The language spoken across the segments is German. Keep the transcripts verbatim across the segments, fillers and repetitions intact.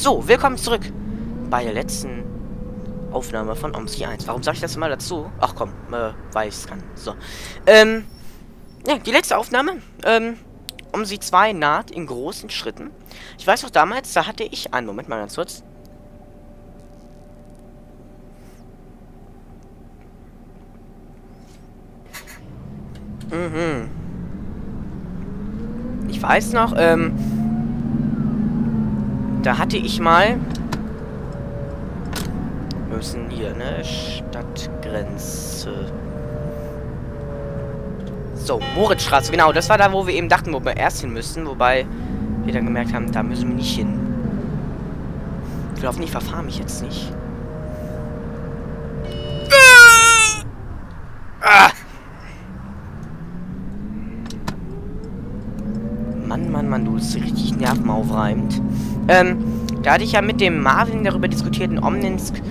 So, willkommen zurück bei der letzten Aufnahme von O M S I eins. Warum sage ich das mal dazu? Ach komm, äh, weil ich es kann. So. Ähm, ja, die letzte Aufnahme. Ähm, O M S I zwei naht in großen Schritten. Ich weiß noch damals, da hatte ich einen Moment mal ganz kurz. Mhm. Ich weiß noch, ähm, da hatte ich mal, wir müssen hier, ne, Stadtgrenze, so, Moritzstraße, genau, das war da, wo wir eben dachten, wo wir erst hin müssten, wobei wir dann gemerkt haben, da müssen wir nicht hin. Ich glaube, ich verfahre mich jetzt nicht. Ah! Mann, Mann, Mann, du bist richtig nervenaufreibend. Ähm, da hatte ich ja mit dem Marvin darüber diskutiert in Omninsk,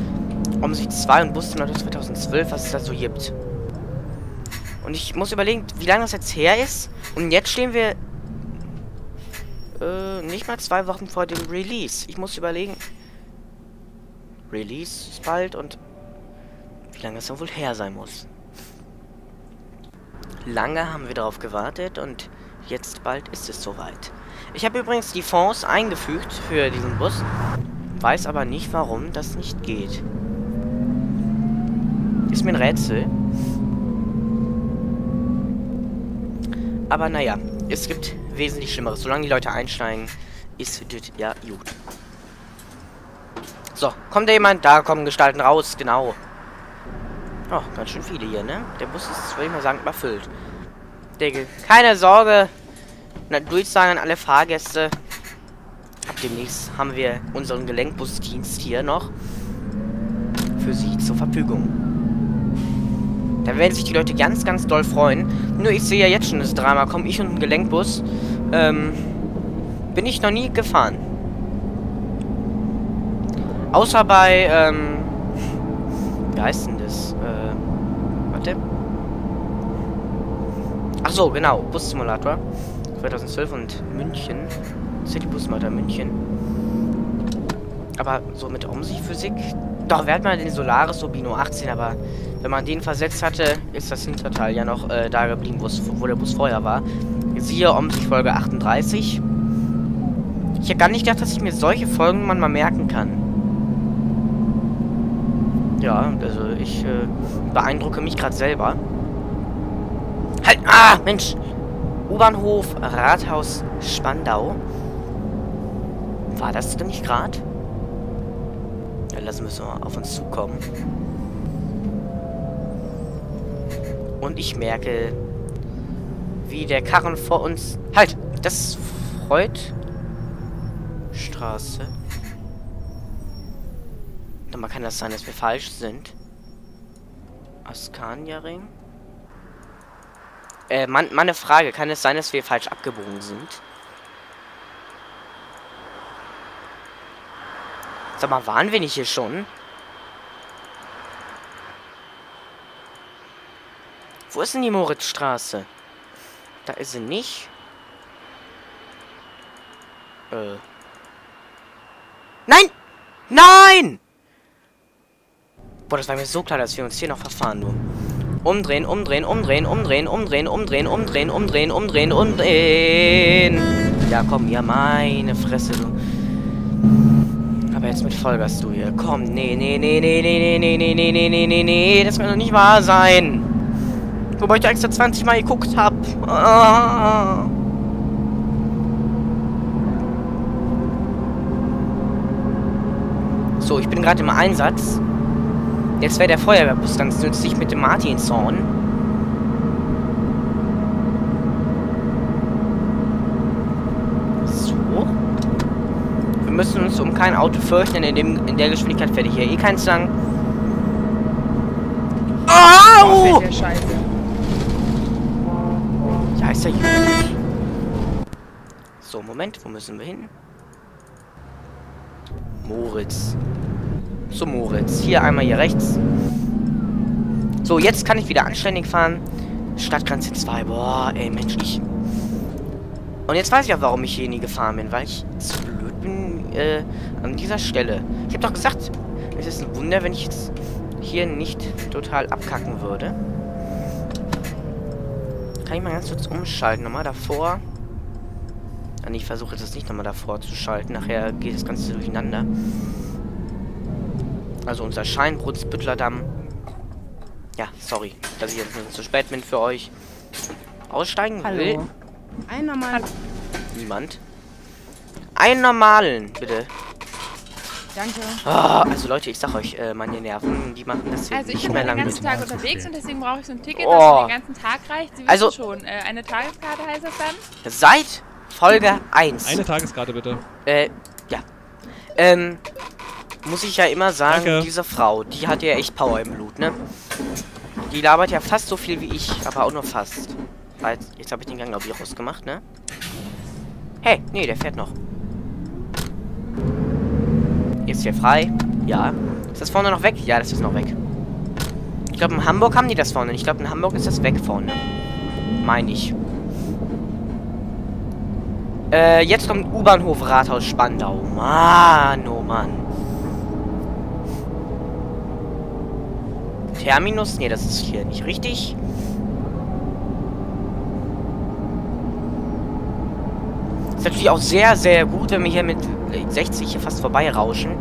O M S I zwei und wusste noch zweitausendzwölf, was es da so gibt. Und ich muss überlegen, wie lange das jetzt her ist. Und jetzt stehen wir äh, nicht mal zwei Wochen vor dem Release. Ich muss überlegen, Release ist bald und wie lange das dann wohl her sein muss. Lange haben wir darauf gewartet und jetzt bald ist es soweit. Ich habe übrigens die Fonds eingefügt für diesen Bus. Weiß aber nicht, warum das nicht geht. Ist mir ein Rätsel. Aber naja, es gibt wesentlich Schlimmeres. Solange die Leute einsteigen, ist das ja gut. So, kommt da jemand? Da kommen Gestalten raus, genau. Oh, ganz schön viele hier, ne? Der Bus ist, würde ich mal sagen, überfüllt. Deckel. Keine Sorge. Na, Durchsagen an alle Fahrgäste. Ab demnächst haben wir unseren Gelenkbusdienst hier noch für Sie zur Verfügung. Da werden sich die Leute ganz, ganz doll freuen. Nur ich sehe ja jetzt schon das Drama. Komm ich und ein Gelenkbus. Ähm, bin ich noch nie gefahren. Außer bei, ähm, wie heißt denn das? Äh, warte. Ach so, genau, Bus-Simulator zweitausendzwölf und München, City-Bus-Simulator München. Aber so mit O M S I-Physik, doch, wer hat mal den Solaris Urbino achtzehn, aber wenn man den versetzt hatte, ist das Hinterteil ja noch äh, da geblieben, wo der Bus vorher war. Siehe O M S I-Folge achtunddreißig. Ich hätte gar nicht gedacht, dass ich mir solche Folgen man mal merken kann. Ja, also ich äh, beeindrucke mich gerade selber. Halt! Ah, Mensch! U-Bahnhof Rathaus Spandau. War das denn nicht gerade? Ja, lassen wir es mal auf uns zukommen. Und ich merke, wie der Karren vor uns... Halt! Das ist Freudstraße. Nochmal, kann das sein, dass wir falsch sind? Ascania-Ring? Äh, man, meine Frage, kann es sein, dass wir falsch abgebogen sind? Sag mal, waren wir nicht hier schon? Wo ist denn die Moritzstraße? Da ist sie nicht. Äh. Nein! Nein! Boah, das war mir so klar, dass wir uns hier noch verfahren, du. Umdrehen, umdrehen, umdrehen, umdrehen, umdrehen, umdrehen, umdrehen, umdrehen, umdrehen, umdrehen. Ja, komm, ja, meine Fresse, du. Aber jetzt mit Vollgas, du hier. Komm, nee, nee, nee, nee, nee, nee, nee, nee, nee, nee, nee, nee, das kann doch nicht wahr sein. Wobei ich da extra zwanzig Mal geguckt hab. Ah. So, ich bin gerade im Einsatz. Jetzt wäre der Feuerwehrbus ganz nützlich mit dem Martinshorn. So. Wir müssen uns um kein Auto fürchten, denn in, dem, in der Geschwindigkeit werde ich hier eh keins sagen. Au! Oh, Scheiße. Ja, ist ja gut. So, Moment, wo müssen wir hin? Moritz. So, Moritz. Hier einmal hier rechts. So, jetzt kann ich wieder anständig fahren. Stadtgrenze zwei. Boah, ey, Mensch, ich. Und jetzt weiß ich auch, warum ich hier nie gefahren bin. Weil ich zu blöd bin, äh, an dieser Stelle. Ich habe doch gesagt, es ist ein Wunder, wenn ich jetzt hier nicht total abkacken würde. Kann ich mal ganz kurz umschalten, nochmal davor. Ich versuche jetzt nicht nochmal davor zu schalten, nachher geht das Ganze durcheinander. Also unser Scheinbrutzbüttler Damm. Ja, sorry, dass ich jetzt ein bisschen zu spät bin für euch. Aussteigen Hallo. will. Ein normalen. Niemand. Einen normalen, bitte. Danke. Oh, also Leute, ich sag euch, äh, meine Nerven, die machen das hier also nicht mehr lange. Also ich bin den ganzen Tag unterwegs und deswegen brauche ich so ein Ticket, oh. das für den ganzen Tag reicht. Sie wissen also, schon, äh, eine Tageskarte heißt das dann? Seit Folge eins. Eine Tageskarte bitte. Äh, ja. Ähm, muss ich ja immer sagen, Danke. diese Frau, die hat ja echt Power im Blut, ne? Die labert ja fast so viel wie ich, aber auch nur fast. Jetzt, jetzt habe ich den Gang, glaube ich, rausgemacht, ne? Hey, nee, der fährt noch. Ist hier frei? Ja. Ist das vorne noch weg? Ja, das ist noch weg. Ich glaube, in Hamburg haben die das vorne. Ich glaube, in Hamburg ist das weg vorne. Meine ich. Äh, jetzt kommt U-Bahnhof Rathaus Spandau. Mann, oh Mann. Terminus? Ne, das ist hier nicht richtig. Ist natürlich auch sehr, sehr gut, wenn wir hier mit sechzig hier fast vorbeirauschen.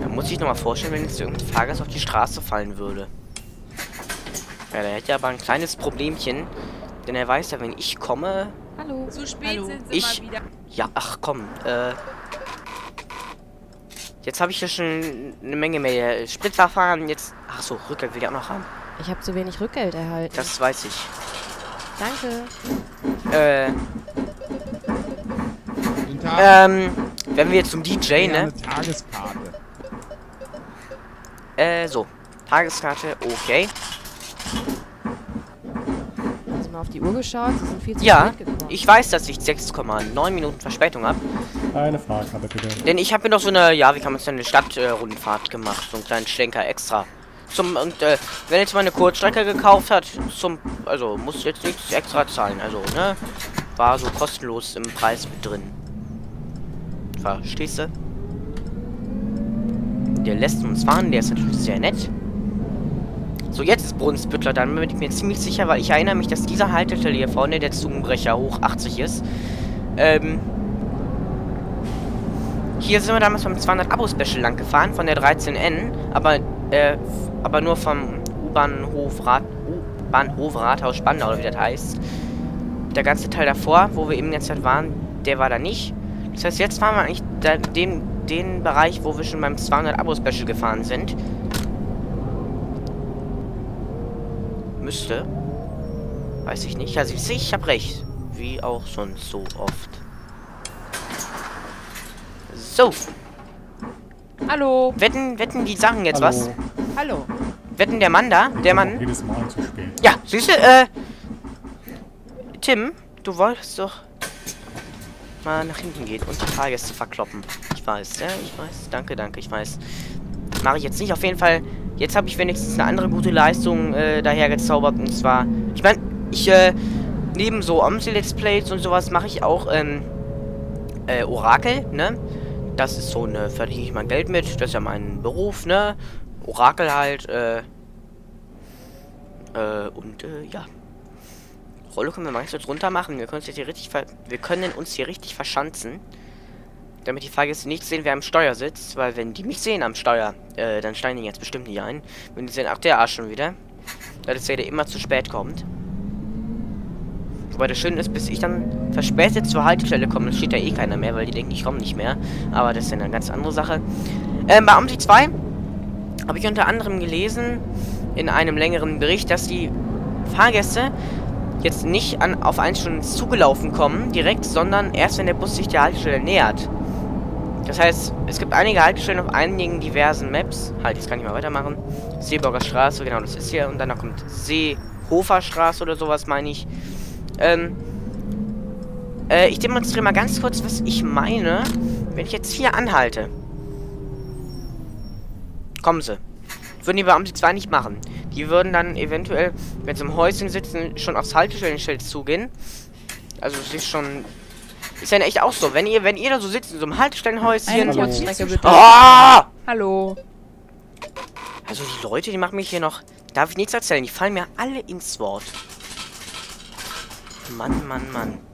Da muss ich nochmal vorstellen, wenn jetzt irgendein Fahrgast auf die Straße fallen würde. Ja, der hätte ja aber ein kleines Problemchen. Denn er weiß ja, wenn ich komme... Hallo, zu spät Hallo. sind sie ich, mal wieder. Ja, ach komm. Äh, jetzt habe ich hier schon eine Menge mehr Spritverfahren. Jetzt... Ach so, Rückgeld will ich auch noch haben. Ich habe zu wenig Rückgeld erhalten. Das weiß ich. Danke. Äh... Guten Tag. Ähm... Wenn wir jetzt zum D J, ne? Eine Tageskarte. Äh, so. Tageskarte, okay. Auf die Uhr geschaut, sie sind viel zu ja, spät gekommen. Ich weiß, dass ich sechs Komma neun Minuten Verspätung habe. Eine Fahrkarte bitte. Denn ich habe mir noch so eine, ja, wie kann man es denn, eine Stadtrundfahrt äh, gemacht, so einen kleinen Schlenker extra. Zum, und äh, wenn jetzt mal eine Kurzstrecke gekauft hat, zum, also muss jetzt nichts extra zahlen, also, ne, war so kostenlos im Preis mit drin. Verstehst du? Der lässt uns fahren, der ist natürlich sehr nett. So, jetzt ist Brunsbüttler, dann bin ich mir ziemlich sicher, weil ich erinnere mich, dass dieser Haltestelle hier vorne der Zungenbrecher hoch achtzig ist. Ähm. Hier sind wir damals vom zweihundert Abo Special lang gefahren, von der dreizehn N, aber, äh, aber nur vom U-Bahnhof Rat, U-Bahnhof Rathaus Spandau, oder wie das heißt. Der ganze Teil davor, wo wir eben jetzt halt waren, der war da nicht. Das heißt, jetzt fahren wir eigentlich da, den, den Bereich, wo wir schon beim zweihundert Abo Special gefahren sind. Müsste. Weiß ich nicht. Also ich sehe, ich habe recht. Wie auch sonst so oft. So. Hallo. Wetten, wetten, die sagen jetzt Hallo. was? Hallo. Wetten, der Mann da? Der Mann? Jedes Mal zu spät. Ja, siehst du, äh... Tim, du wolltest doch mal nach hinten gehen und die Fahrgäste verkloppen. Ich weiß, ja, ich weiß. Danke, danke, ich weiß. Mache ich jetzt nicht. Auf jeden Fall... Jetzt habe ich wenigstens eine andere gute Leistung äh, daher gezaubert, und zwar, ich meine, ich, äh, neben so O M S I-Let's Plays und sowas mache ich auch, ähm, äh, Orakel, ne? Das ist so, ne, verdiene ich mein Geld mit, das ist ja mein Beruf, ne? Orakel halt, äh, äh, und, äh, ja. Rollo können wir mal jetzt runter machen, wir können uns jetzt hier richtig, ver wir können uns hier richtig verschanzen. Damit die Fahrgäste nicht sehen, wer am Steuer sitzt, weil wenn die mich sehen am Steuer, äh, dann steigen die jetzt bestimmt nicht ein. Wenn die sehen, ach, der Arsch schon wieder. Da das der immer zu spät kommt. Wobei das Schöne ist, bis ich dann verspätet zur Haltestelle komme, steht da eh keiner mehr, weil die denken, ich komme nicht mehr. Aber das ist dann eine ganz andere Sache. Ähm, bei O M S I zwei habe ich unter anderem gelesen, in einem längeren Bericht, dass die Fahrgäste jetzt nicht an, auf eins Stunden zugelaufen kommen, direkt, sondern erst, wenn der Bus sich der Haltestelle nähert. Das heißt, es gibt einige Haltestellen auf einigen diversen Maps. Halt, jetzt kann ich mal weitermachen. Seeburger Straße, genau, das ist hier. Und danach kommt Seehoferstraße oder sowas, meine ich. Ähm, äh, ich demonstriere mal ganz kurz, was ich meine, wenn ich jetzt hier anhalte. Kommen sie. Würden die bei O M S I zwei nicht machen. Die würden dann eventuell, wenn sie im Häuschen sitzen, schon aufs Haltestellenschild zugehen. Also, es ist schon... Ist ja echt auch so. Wenn ihr, wenn ihr da so sitzt in so einem Haltestellenhäuschen. Hallo. Oh! Hallo. Also die Leute, die machen mich hier noch. Darf ich nichts erzählen? Die fallen mir alle ins Wort. Mann, Mann, Mann.